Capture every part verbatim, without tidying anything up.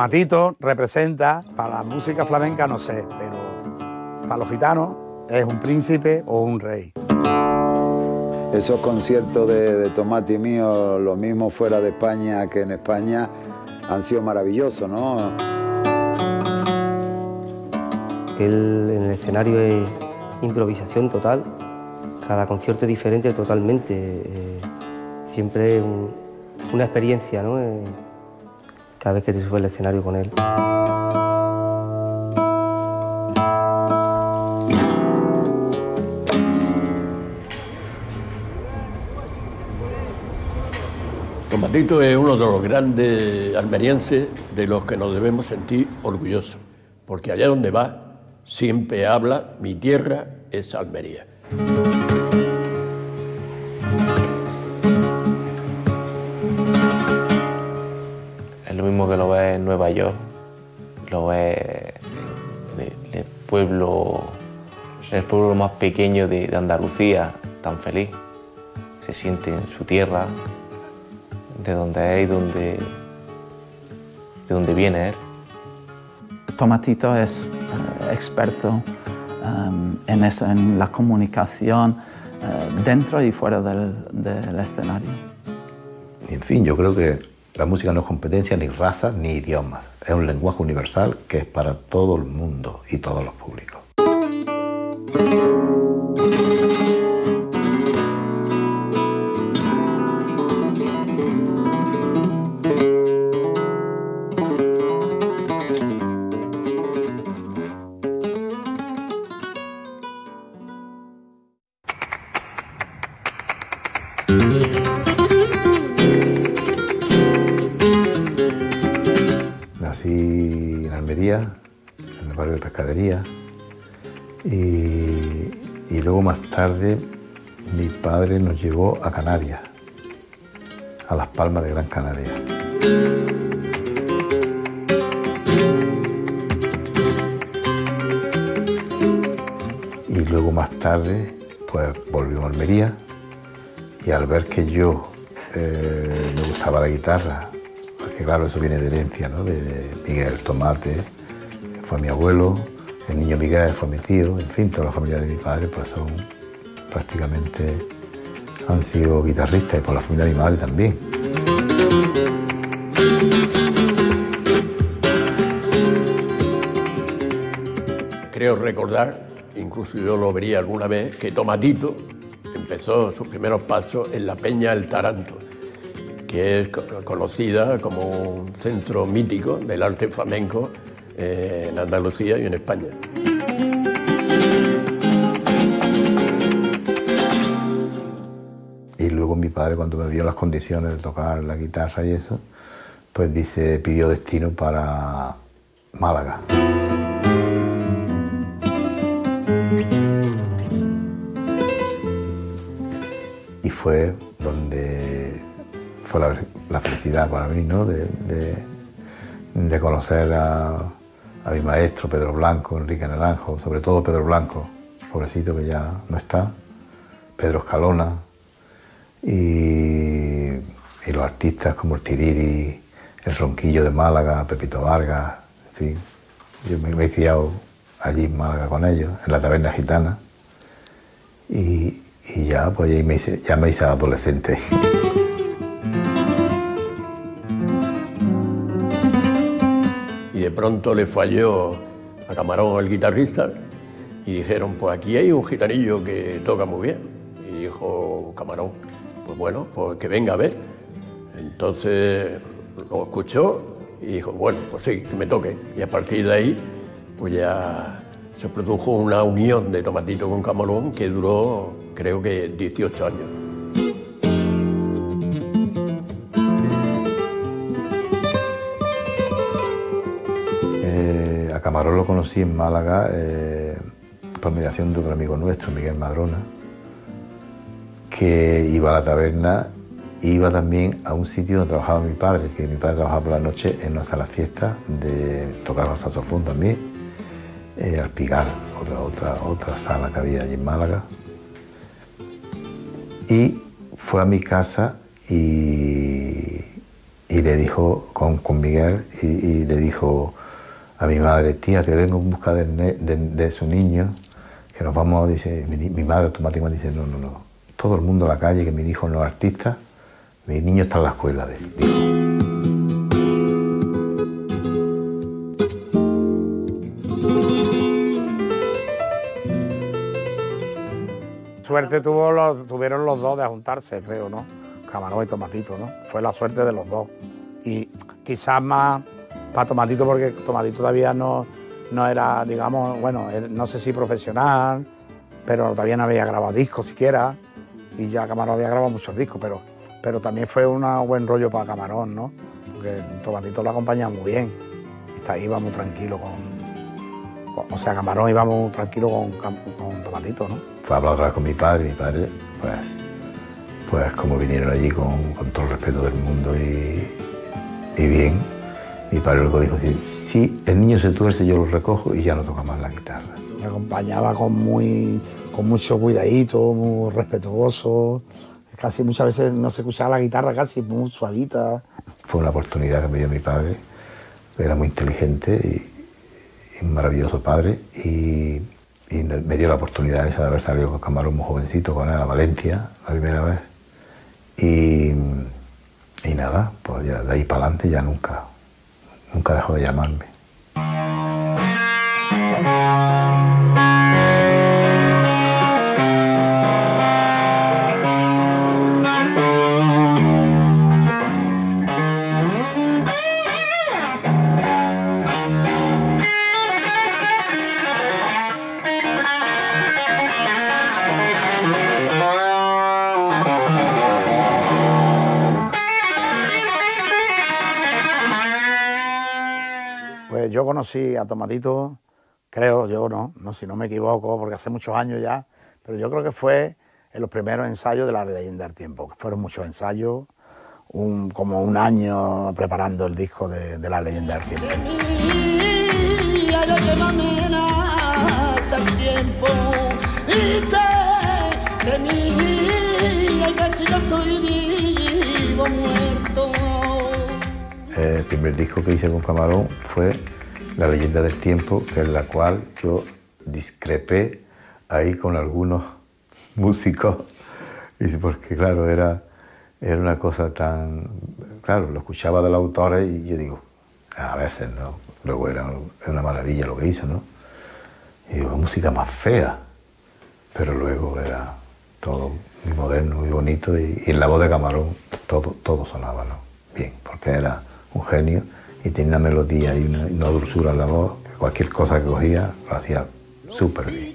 Tomatito representa, para la música flamenca no sé, pero para los gitanos es un príncipe o un rey. Esos conciertos de, de Tomate y mío, lo mismo fuera de España que en España, han sido maravillosos, ¿no? Él en el escenario es improvisación total, cada concierto es diferente totalmente, eh, siempre es un, una experiencia, ¿no? Eh, cada vez que te subes al escenario con él. Tomatito es uno de los grandes almerienses de los que nos debemos sentir orgullosos, porque allá donde va siempre habla, mi tierra es Almería. Es lo mismo que lo ves en Nueva York, lo ves en el pueblo, en el pueblo más pequeño de, de Andalucía, tan feliz. Se siente en su tierra, de donde es y donde, de donde viene él. Tomatito es eh, experto um, en eso, en la comunicación eh, dentro y fuera del, del escenario. En fin, yo creo que la música no es competencia ni razas ni idiomas. Es un lenguaje universal que es para todo el mundo y todos los públicos. Nací en Almería, en el barrio de Pescadería, y, y luego más tarde mi padre nos llevó a Canarias, a Las Palmas de Gran Canaria. Y luego más tarde pues volvimos a Almería, y al ver que yo eh, me gustaba la guitarra, porque claro, eso viene de herencia, ¿no? De Miguel Tomate, que fue mi abuelo, el niño Miguel fue mi tío, en fin, toda la familia de mi padre pues son prácticamente, han sido guitarristas, y por la familia de mi madre también. Creo recordar, incluso yo lo vería alguna vez, que Tomatito empezó sus primeros pasos en la Peña del Taranto, que es conocida como un centro mítico del arte flamenco eh, en Andalucía y en España. Y luego mi padre, cuando me vio las condiciones de tocar la guitarra y eso, pues dice, pidió destino para Málaga. Fue donde fue la, la felicidad para mí, ¿no? De, de, de conocer a, a mi maestro Pedro Blanco, Enrique Naranjo, sobre todo Pedro Blanco, pobrecito que ya no está, Pedro Escalona, y, y los artistas como el Tiriri, el Ronquillo de Málaga, Pepito Vargas, en fin. Yo me, me he criado allí en Málaga con ellos, en la taberna gitana, y Y ya, pues ya me hice, ya me hice adolescente. Y de pronto le falló a Camarón, el guitarrista, y dijeron, pues aquí hay un gitanillo que toca muy bien. Y dijo Camarón, pues bueno, pues que venga a ver. Entonces lo escuchó y dijo, bueno, pues sí, que me toque. Y a partir de ahí, pues ya se produjo una unión de Tomatito con Camarón que duró, creo que dieciocho años. Eh, a Camarón lo conocí en Málaga eh, por mediación de otro amigo nuestro, Miguel Madrona, que iba a la taberna, iba también a un sitio donde trabajaba mi padre, que mi padre trabajaba por la noche en una sala fiesta, de tocar el saxofón también, eh, al Pigar, otra, otra, otra sala que había allí en Málaga. Y fue a mi casa y, y le dijo con, con Miguel y, y le dijo a mi madre, tía, que vengo en busca de, de, de su niño, que nos vamos, dice, mi, mi madre automáticamente dice, no, no, no, todo el mundo a la calle, que mi hijo no es artista, mi niño está en la escuela, de él, dijo. Suerte tuvo los, tuvieron los dos de juntarse, creo, ¿no? Camarón y Tomatito, ¿no? Fue la suerte de los dos. Y quizás más para Tomatito, porque Tomatito todavía no, no era, digamos, bueno, no sé si profesional, pero todavía no había grabado discos siquiera. Y ya Camarón había grabado muchos discos, pero, pero también fue un buen rollo para Camarón, ¿no? Porque Tomatito lo acompañaba muy bien. Está ahí, iba muy tranquilo con, con... O sea, Camarón iba muy tranquilo con, con Tomatito, ¿no? Fue a hablar otra vez con mi padre, mi padre, pues, pues como vinieron allí con, con todo el respeto del mundo y, y bien, mi padre luego dijo, si el niño se tuerce yo lo recojo y ya no toca más la guitarra. Me acompañaba con, muy, con mucho cuidadito, muy respetuoso, casi muchas veces no se escuchaba la guitarra casi, muy suavita. Fue una oportunidad que me dio mi padre, era muy inteligente y, y maravilloso padre y... Y me dio la oportunidad esa de haber salido con Camarón muy jovencito, con él a Valencia, la primera vez. Y, y nada, pues ya de ahí para adelante ya nunca, nunca dejó de llamarme. Yo conocí a Tomatito, creo yo, no, no, si no me equivoco, porque hace muchos años ya, pero yo creo que fue en los primeros ensayos de La Leyenda del Tiempo, que fueron muchos ensayos, un, como un año preparando el disco de, de La Leyenda del Tiempo. El primer disco que hice con Camarón fue La Leyenda del Tiempo, en la cual yo discrepé ahí con algunos músicos, porque claro, era, era una cosa tan... Claro, lo escuchaba de los autores y yo digo, a veces, ¿no? Luego era una maravilla lo que hizo, ¿no? Y digo, música más fea, pero luego era todo muy moderno, muy bonito, y, y en la voz de Camarón todo, todo sonaba, ¿no? Bien, porque era un genio y tenía una melodía y una, una dulzura en la voz, que cualquier cosa que cogía lo hacía súper bien.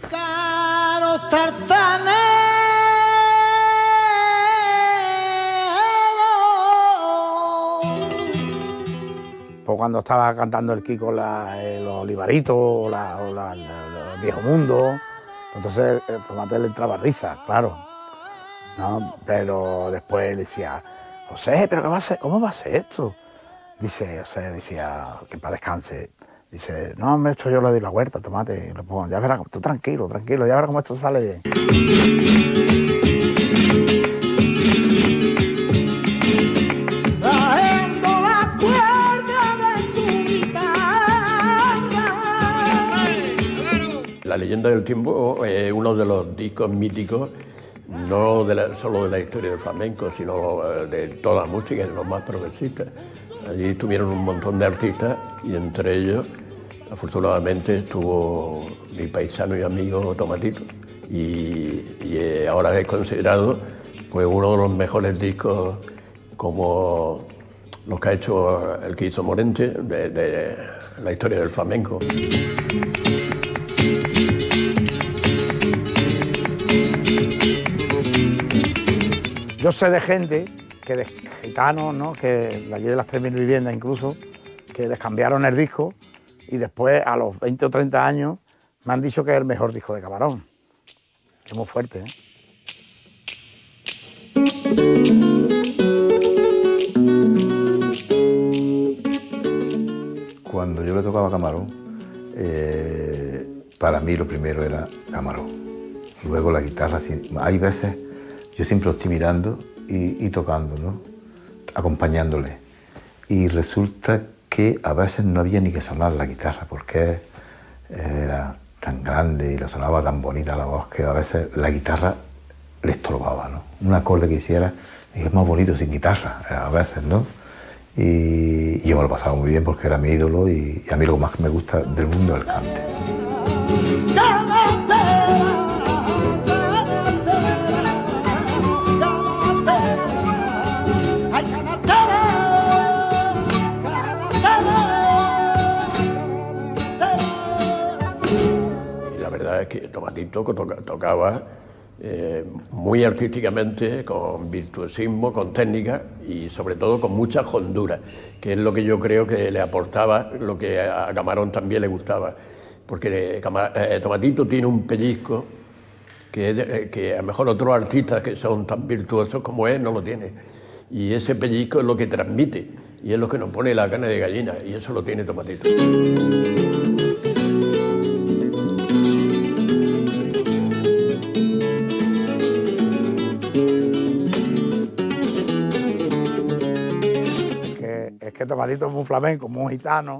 Pues cuando estaba cantando el Kiko la, eh, los Olivaritos o, la, o la, la, el Viejo Mundo, entonces el Tomate le entraba risa, claro, ¿no? Pero después él decía, José, ¿pero qué va a ser? ¿Cómo va a ser esto? Dice, José, decía, que para descanse, dice, no, hombre, esto yo le doy la vuelta, Tomate, y lo pongo, ya verás, tú tranquilo, tranquilo, ya verás cómo esto sale bien. La Leyenda del Tiempo es eh, uno de los discos míticos, no de la, solo de la historia del flamenco, sino de toda la música, de los más progresistas. Allí tuvieron un montón de artistas y entre ellos, afortunadamente, estuvo mi paisano y amigo Tomatito. Y, y ahora es considerado pues, uno de los mejores discos, como los que ha hecho el que hizo Morente, de, de la historia del flamenco. Yo sé de gente, que de gitanos, ¿no? Que de allí de las tres mil viviendas incluso, que descambiaron el disco y después a los veinte o treinta años me han dicho que es el mejor disco de Camarón. Es muy fuerte, ¿eh? Cuando yo le tocaba Camarón, eh, para mí lo primero era Camarón. Luego la guitarra, hay veces... Yo siempre lo estoy mirando y, y tocando, ¿no? Acompañándole. y resulta que a veces no había ni que sonar la guitarra porque era tan grande y lo sonaba tan bonita la voz que a veces la guitarra le estorbaba, ¿no? Un acorde que hiciera es más bonito sin guitarra, a veces, ¿no? Y yo me lo pasaba muy bien porque era mi ídolo y, y a mí lo más que me gusta del mundo es el cante. Y la verdad es que el Tomatito toca, tocaba Eh, muy artísticamente, con virtuosismo, con técnica y sobre todo con mucha hondura, que es lo que yo creo que le aportaba, lo que a Camarón también le gustaba, porque eh, Tomatito tiene un pellizco que, que a lo mejor otros artistas que son tan virtuosos como él no lo tienen, y ese pellizco es lo que transmite y es lo que nos pone la carne de gallina, y eso lo tiene Tomatito. Tomatito es muy flamenco, muy gitano,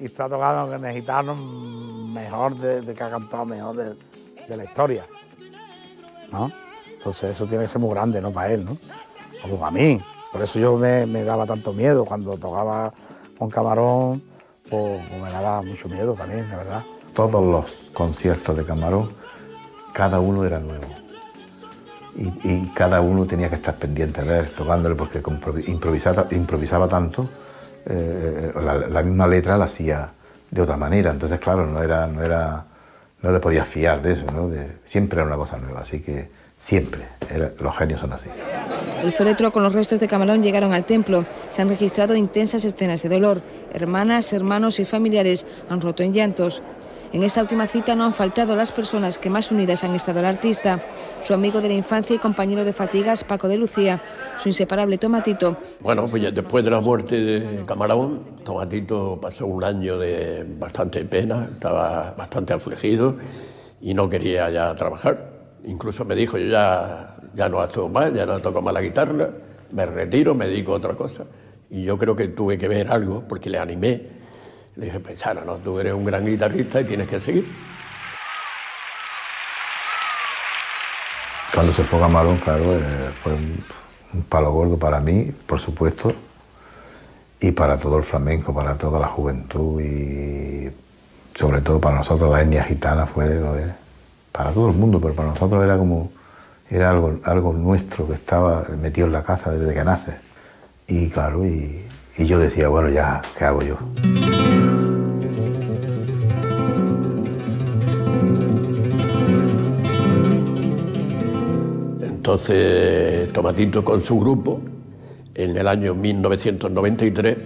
y está tocando con el gitano mejor de, de que ha cantado, mejor de, de la historia, ¿no? Entonces eso tiene que ser muy grande, ¿no? Para él, ¿no? Como para mí. Por eso yo me, me daba tanto miedo cuando tocaba con Camarón, pues, pues me daba mucho miedo también, la verdad. Todos los conciertos de Camarón, cada uno era nuevo. Y, y cada uno tenía que estar pendiente de él, tocándole, porque improvisaba, improvisaba tanto. Eh, la, la misma letra la hacía de otra manera, entonces claro, no era, no era, no le podías fiar de eso, ¿no? De, siempre era una cosa nueva, así que siempre, era, los genios son así. El féretro con los restos de Camarón llegaron al templo, se han registrado intensas escenas de dolor, hermanas, hermanos y familiares han roto en llantos. En esta última cita no han faltado las personas que más unidas han estado al artista, su amigo de la infancia y compañero de fatigas, Paco de Lucía, su inseparable Tomatito. Bueno, pues ya después de la muerte de Camarón, Tomatito pasó un año de bastante pena, estaba bastante afligido y no quería ya trabajar. Incluso me dijo, yo ya, ya no actúo más, ya no toco más la guitarra, me retiro, me dedico a otra cosa. Y yo creo que tuve que ver algo, porque le animé. Le dije, pensara, no, tú eres un gran guitarrista y tienes que seguir. Cuando se fue Camarón, claro, eh, fue un, un palo gordo para mí, por supuesto, y para todo el flamenco, para toda la juventud y sobre todo para nosotros, la etnia gitana fue, eh, para todo el mundo, pero para nosotros era como, era algo, algo nuestro que estaba metido en la casa desde que nace. Y claro, y, y yo decía, bueno, ya, ¿qué hago yo? Entonces, Tomatito con su grupo, en el año mil novecientos noventa y tres,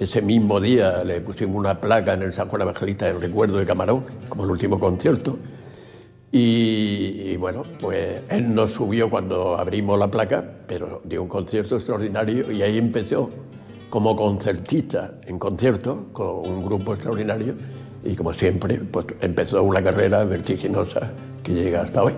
ese mismo día le pusimos una placa en el San Juan Evangelista en recuerdo de Camarón, como el último concierto, y, y bueno, pues él nos subió cuando abrimos la placa, pero dio un concierto extraordinario y ahí empezó como concertista en concierto, con un grupo extraordinario, y como siempre, pues empezó una carrera vertiginosa que llega hasta hoy.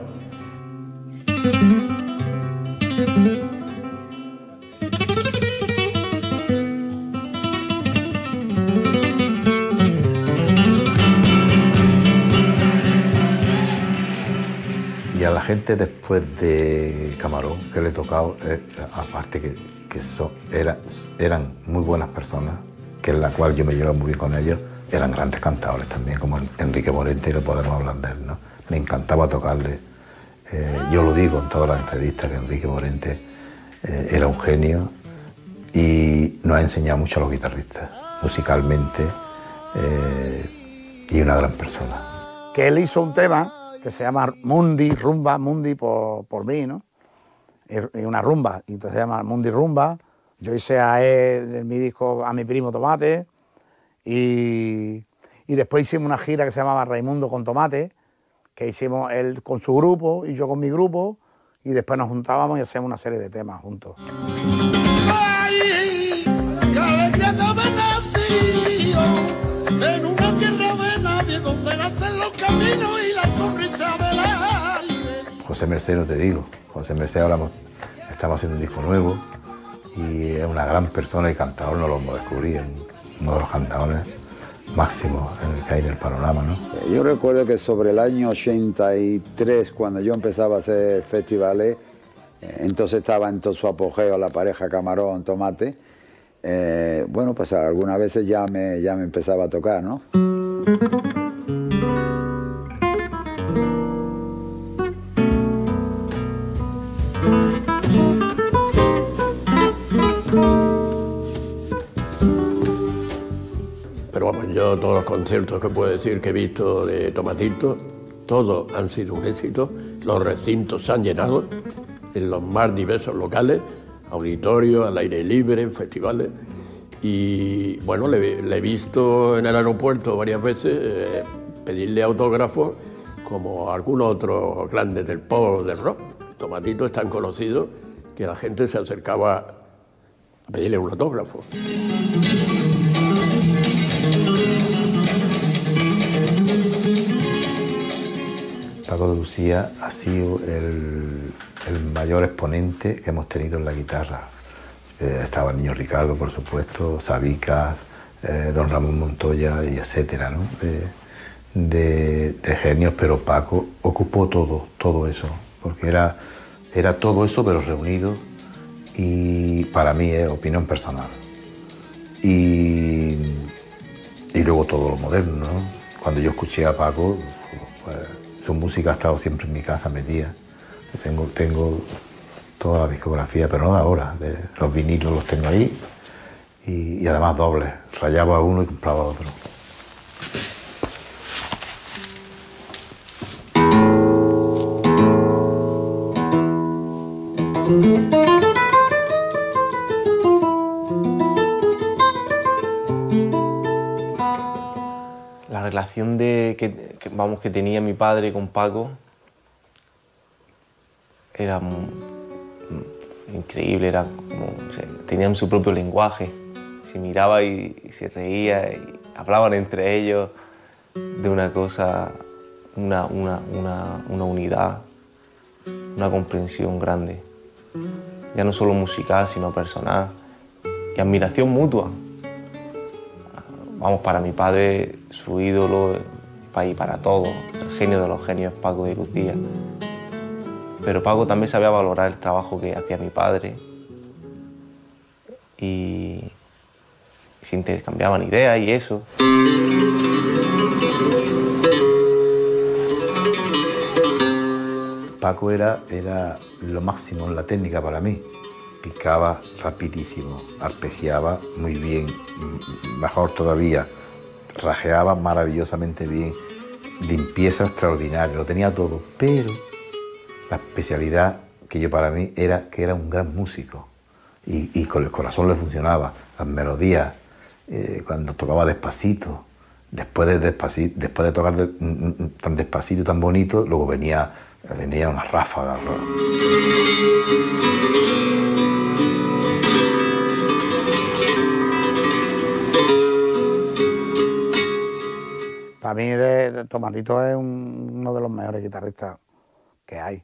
Y a la gente después de Camarón que le he tocado, eh, aparte que, que son, era, eran muy buenas personas, que en la cual yo me llevaba muy bien con ellos, eran grandes cantadores también, como Enrique Morente, y lo podemos hablar de él, ¿no? Me encantaba tocarle. Eh, yo lo digo en todas las entrevistas que Enrique Morente eh, era un genio y nos ha enseñado mucho a los guitarristas, musicalmente, eh, y una gran persona. Que él hizo un tema que se llama Mundi Rumba, Mundi por, por mí, ¿no? Y una rumba, y entonces se llama Mundi Rumba. Yo hice a él en mi disco a mi primo Tomate y, y después hicimos una gira que se llamaba Raimundo con Tomate, que hicimos él con su grupo y yo con mi grupo, y después nos juntábamos y hacíamos una serie de temas juntos. José Mercé, no te digo, José Mercé ahora estamos haciendo un disco nuevo y es una gran persona y cantador, no lo descubrí, es uno de los cantadores máximos en el que hay en el panorama, ¿no? Yo recuerdo que sobre el año ochenta y tres, cuando yo empezaba a hacer festivales, entonces estaba en todo su apogeo la pareja Camarón, Tomate. Eh, bueno, pues algunas veces ya me, ya me empezaba a tocar, ¿no? Pero vamos, yo todos los conciertos que puedo decir que he visto de Tomatito, todos han sido un éxito, los recintos se han llenado en los más diversos locales, auditorio, al aire libre, en festivales. Y bueno, le, le he visto en el aeropuerto varias veces eh, pedirle autógrafos como algunos otros grandes del pop, del rock. Tomatito es tan conocido que la gente se acercaba a pedirle un autógrafo. Paco de Lucía ha sido el, el mayor exponente que hemos tenido en la guitarra. Eh, estaba el niño Ricardo, por supuesto, Sabicas, eh, don Ramón Montoya, y etcétera, ¿no? De, de, de genios, pero Paco ocupó todo, todo eso, porque era, era todo eso, pero reunido, y para mí, eh, opinión personal. Y, y luego todo lo moderno, ¿no? Cuando yo escuché a Paco, pues, su música ha estado siempre en mi casa metida. Tengo, tengo toda la discografía, pero no de ahora. De, los vinilos los tengo ahí y, y además dobles. Rayaba uno y compraba otro. La relación de que, que, vamos, que tenía mi padre con Paco era increíble, era como, o sea, tenían su propio lenguaje, se miraba y, y se reía, y hablaban entre ellos de una cosa, una, una, una, una unidad, una comprensión grande, ya no solo musical, sino personal, y admiración mutua. Vamos, para mi padre, su ídolo, y para todos, el genio de los genios, Paco de Lucía. Pero Paco también sabía valorar el trabajo que hacía mi padre y se intercambiaban ideas y eso. Paco era, era lo máximo en la técnica para mí. Picaba rapidísimo, arpegiaba muy bien, mejor todavía, rajeaba maravillosamente bien, limpieza extraordinaria, lo tenía todo, pero la especialidad que yo para mí era que era un gran músico y, y con el corazón le funcionaba, las melodías, eh, cuando tocaba despacito, después de, despacito, después de tocar de, tan despacito, tan bonito, luego venía, venía una ráfaga. Para mí de, de Tomatito es un, uno de los mejores guitarristas que hay.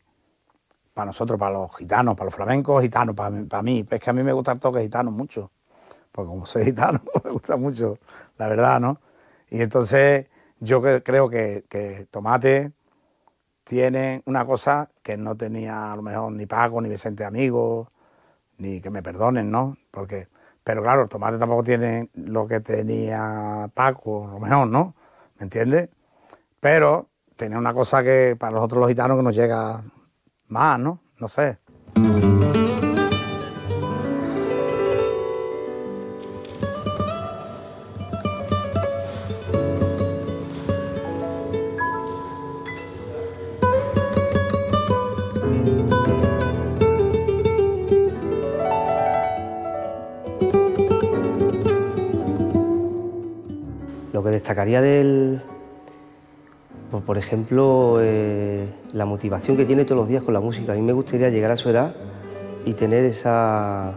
Para nosotros, para los gitanos, para los flamencos, gitanos, para mí, para mí. Es que a mí me gusta el toque gitano mucho, porque como soy gitano, me gusta mucho, la verdad, ¿no? Y entonces yo creo que, que Tomate tiene una cosa que no tenía a lo mejor ni Paco, ni Vicente Amigo, ni que me perdonen, ¿no? Porque, pero claro, Tomate tampoco tiene lo que tenía Paco, a lo mejor, ¿no? ¿Me entiendes? Pero tiene una cosa que para nosotros los gitanos que nos llega más, ¿no? No sé. Lo que destacaría del... Pues, por ejemplo, eh, la motivación que tiene todos los días con la música. A mí me gustaría llegar a su edad y tener esa,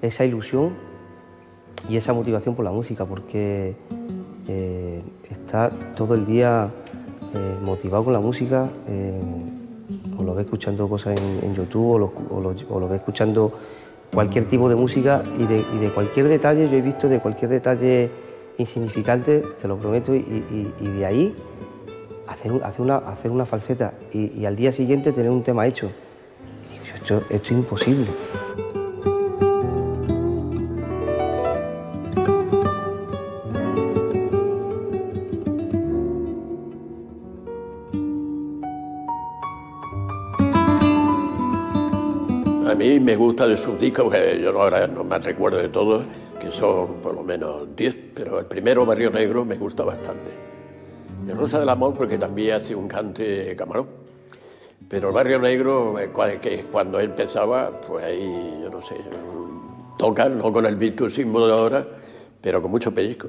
esa ilusión y esa motivación por la música, porque eh, está todo el día eh, motivado con la música, eh, o lo ve escuchando cosas en, en YouTube, o lo, o, lo, o lo ve escuchando cualquier tipo de música y de, y de cualquier detalle, yo he visto de cualquier detalle insignificante, te lo prometo, y, y, y de ahí hacer, hacer, una, hacer una falseta y, y al día siguiente tener un tema hecho. Y digo, esto, esto es imposible. A mí me gusta de sus discos, que yo ahora no me recuerdo de todos, que son por lo menos diez, pero el primero, Barrio Negro, me gusta bastante. El Rosa del Amor, porque también hace un cante Camarón. Pero el Barrio Negro, que cuando él empezaba, pues ahí, yo no sé, tocan, no con el virtuosismo de ahora, pero con mucho pellizco.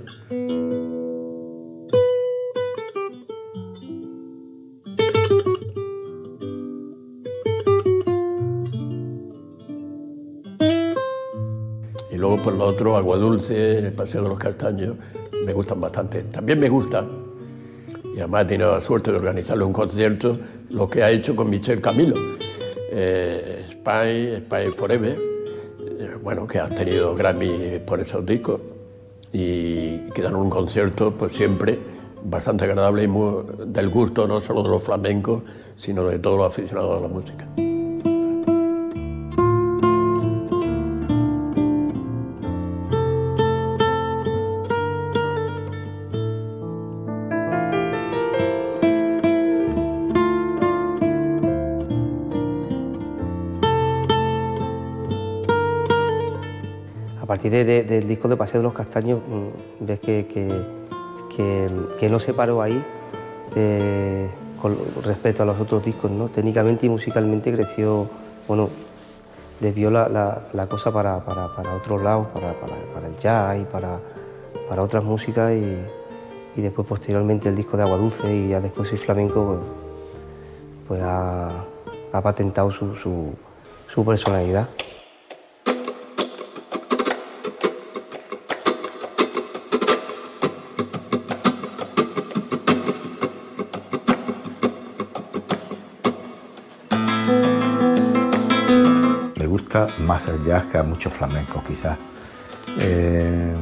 Luego por lo otro, Agua Dulce, el Paseo de los Castaños, me gustan bastante. También me gusta, y además he tenido la suerte de organizarle un concierto, lo que ha hecho con Michel Camilo, eh, Spy, Spy Forever, eh, bueno, que ha tenido Grammy por esos discos, y que dan un concierto, pues siempre bastante agradable y muy del gusto no solo de los flamencos, sino de todos los aficionados a la música. A partir de, de, del disco de Paseo de los Castaños, ves que, que, que, que no se paró ahí eh, con respecto a los otros discos, ¿no? Técnicamente y musicalmente creció, bueno, desvió la, la, la cosa para, para, para otros lados, para, para, para el jazz y para, para otras músicas, y, y después posteriormente el disco de Agua Dulce y ya después Soy Flamenco, pues, pues ha, ha patentado su, su, su personalidad. Más el jazz que a muchos flamencos quizás, eh,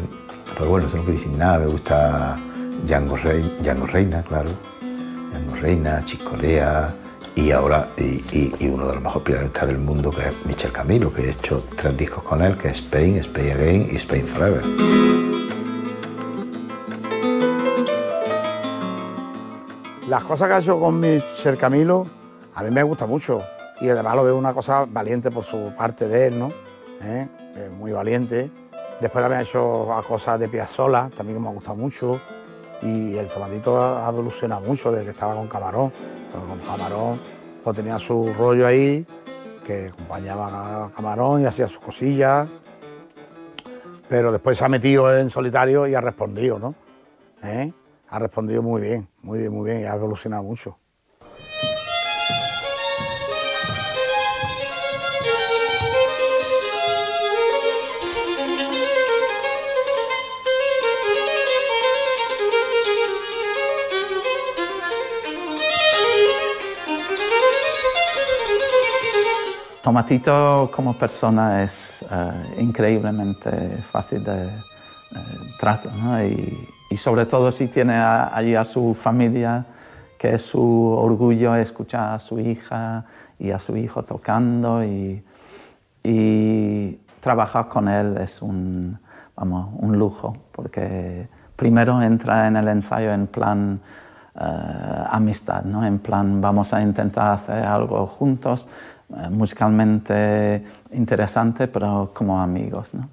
pero bueno, eso no quiere decir nada, me gusta Django Reina, Django Reina, claro, Django Reina, Chicorea y ahora y, y, y uno de los mejores pianistas del mundo que es Michel Camilo, que he hecho tres discos con él, que es Spain, Spain Again y Spain Forever. Las cosas que ha hecho con Michel Camilo a mí me gusta mucho. Y además lo veo una cosa valiente por su parte de él, ¿no? ¿Eh? Muy valiente. Después también ha hecho cosas de Piazzolla, también que me ha gustado mucho. Y el Tomatito ha evolucionado mucho desde que estaba con Camarón. Pero con Camarón pues tenía su rollo ahí, que acompañaba a Camarón y hacía sus cosillas. Pero después se ha metido en solitario y ha respondido, ¿no? ¿Eh? Ha respondido muy bien, muy bien, muy bien, y ha evolucionado mucho. Tomatito como persona es uh, increíblemente fácil de uh, trato, ¿no? Y, y sobre todo si tiene a, allí a su familia, que es su orgullo escuchar a su hija y a su hijo tocando, y, y trabajar con él es un, vamos, un lujo, porque primero entra en el ensayo en plan uh, amistad, ¿no? En plan vamos a intentar hacer algo juntos, musicalmente interesante, pero como amigos, ¿no?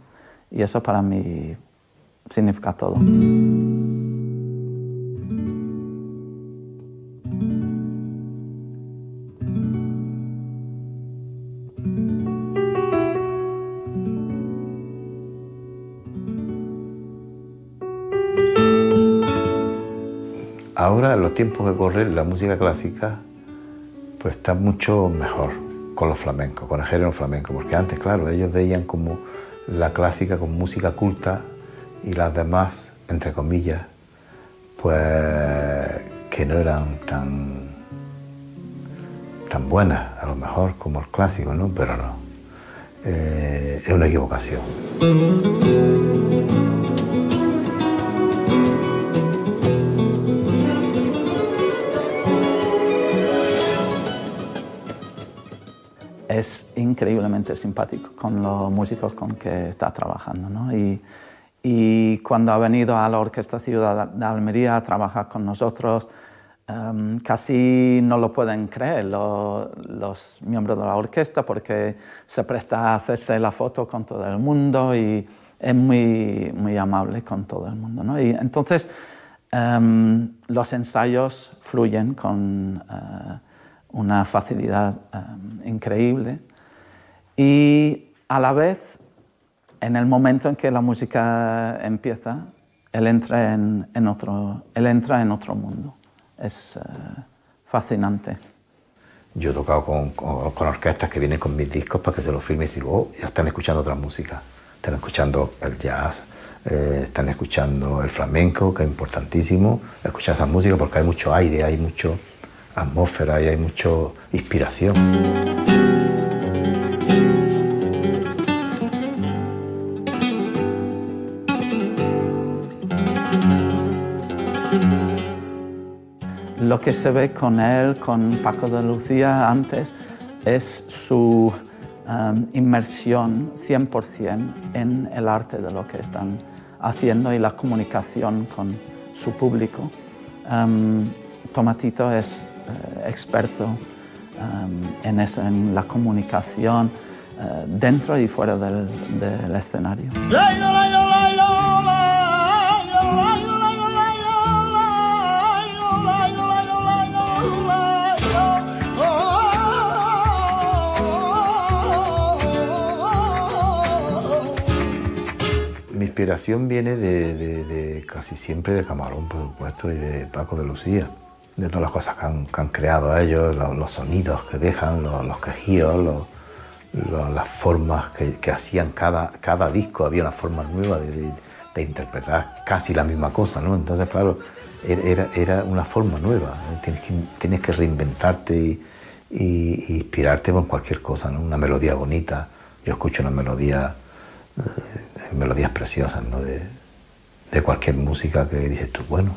Y eso para mí significa todo. Ahora, en los tiempos que corren, la música clásica pues está mucho mejor con los flamencos, con el género flamenco, porque antes, claro, ellos veían como la clásica con música culta y las demás, entre comillas, pues que no eran tan, tan buenas, a lo mejor, como el clásico, ¿no? Pero no. eh, es una equivocación. Es increíblemente simpático con los músicos con que está trabajando, ¿no? Y, y cuando ha venido a la Orquesta Ciudad de Almería a trabajar con nosotros, um, casi no lo pueden creer lo, los miembros de la orquesta, porque se presta a hacerse la foto con todo el mundo y es muy, muy amable con todo el mundo, ¿no? Y entonces um, los ensayos fluyen con... Uh, una facilidad um, increíble, y a la vez, en el momento en que la música empieza, él entra en, en, otro, él entra en otro mundo. Es uh, fascinante. Yo he tocado con, con, con orquestas que vienen con mis discos para que se los firme y digo, oh, ya están escuchando otras músicas, están escuchando el jazz, eh, están escuchando el flamenco, que es importantísimo, escuchar esas músicas porque hay mucho aire, hay mucho... atmósfera y hay mucha inspiración. Lo que se ve con él, con Paco de Lucía antes, es su um, inmersión cien por cien en el arte de lo que están haciendo y la comunicación con su público. Um, Tomatito es experto um, en eso, en la comunicación uh, dentro y fuera del, del escenario. Mi inspiración viene de, de, de casi siempre de Camarón, por supuesto, y de Paco de Lucía. De todas las cosas que han, que han creado ellos, los, los sonidos que dejan, los, los quejíos, los, los, las formas que, que hacían cada, cada disco, había una forma nueva de, de, de interpretar casi la misma cosa, ¿no? Entonces, claro, era, era una forma nueva, tienes que, tienes que reinventarte y, y, y inspirarte con cualquier cosa, ¿no? Una melodía bonita, yo escucho una melodía, eh, melodías preciosas, ¿no? De, de cualquier música que dices tú, bueno...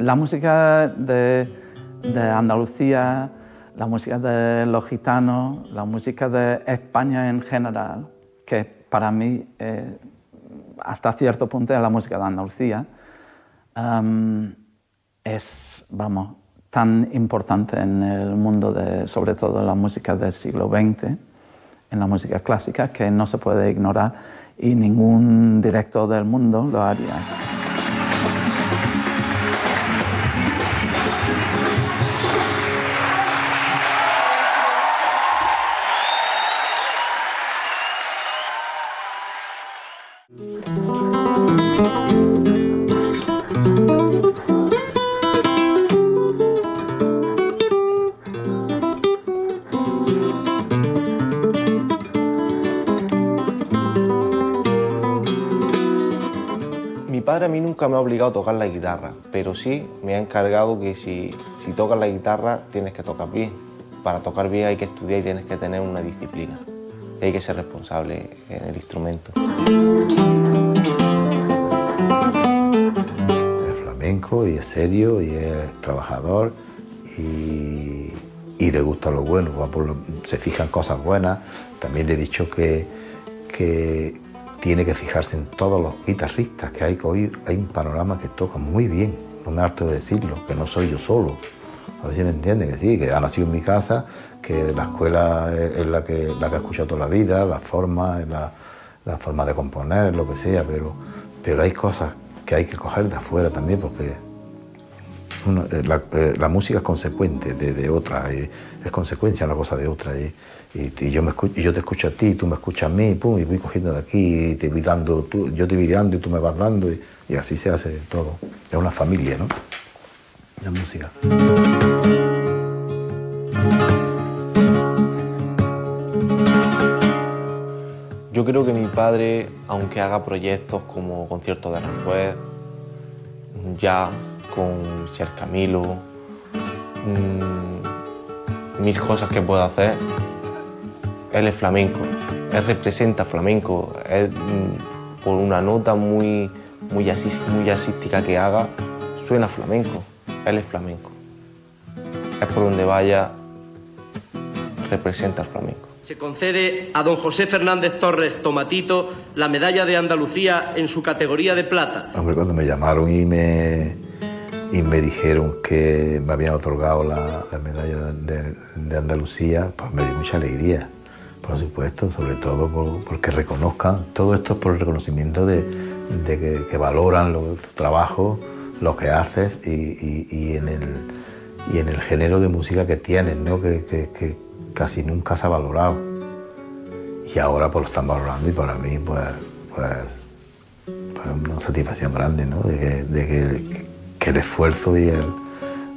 La música de, de Andalucía, la música de los gitanos, la música de España en general, que para mí, eh, hasta cierto punto, es la música de Andalucía, um, es, vamos, tan importante en el mundo, de, sobre todo la música del siglo veinte, en la música clásica, que no se puede ignorar y ningún director del mundo lo haría. Nunca me ha obligado a tocar la guitarra, pero sí me ha encargado que si, si tocas la guitarra tienes que tocar bien. Para tocar bien hay que estudiar y tienes que tener una disciplina. Y hay que ser responsable en el instrumento. Es flamenco y es serio y es trabajador y, y le gusta lo bueno, se fijan cosas buenas. También le he dicho que... que tiene que fijarse en todos los guitarristas que hay, que hoy hay un panorama que toca muy bien, no me harto de decirlo, que no soy yo solo, a ver si me entienden, que sí, que ha nacido en mi casa, que la escuela es la que, la que he escuchado toda la vida, la forma, la, la forma de componer, lo que sea, pero, pero hay cosas que hay que coger de afuera también, porque uno, la, la música es consecuente de, de otra, y es consecuencia una cosa de otra. Y, Y, y, yo me escucho, y yo te escucho a ti, tú me escuchas a mí, pum, y voy cogiendo de aquí, y te voy dando, tú, yo te voy dando y tú me vas dando, y, y así se hace todo. Es una familia, ¿no? La música. Yo creo que mi padre, aunque haga proyectos como conciertos de Aranjuez, jazz, con Michel Camilo, mmm, mil cosas que puedo hacer. Él es flamenco, él representa flamenco, él, mmm, por una nota muy, muy jazzística que haga, suena flamenco, él es flamenco. Es por donde vaya, representa el flamenco. Se concede a don José Fernández Torres Tomatito la Medalla de Andalucía en su categoría de plata. Hombre, cuando me llamaron y me, y me dijeron que me habían otorgado la, la Medalla de, de Andalucía, pues me dio mucha alegría, por supuesto, sobre todo por, porque reconozcan, todo esto es por el reconocimiento de, de que, que valoran lo, tu trabajo, lo que haces y, y, y en el... y en el género de música que tienen, ¿no? Que, que, que casi nunca se ha valorado. Y ahora pues lo están valorando y para mí pues, pues, pues una satisfacción grande, ¿no? De, que, de que, que el esfuerzo y, el,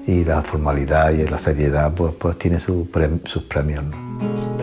y la formalidad y la seriedad pues, pues tiene su pre, sus premios, ¿no?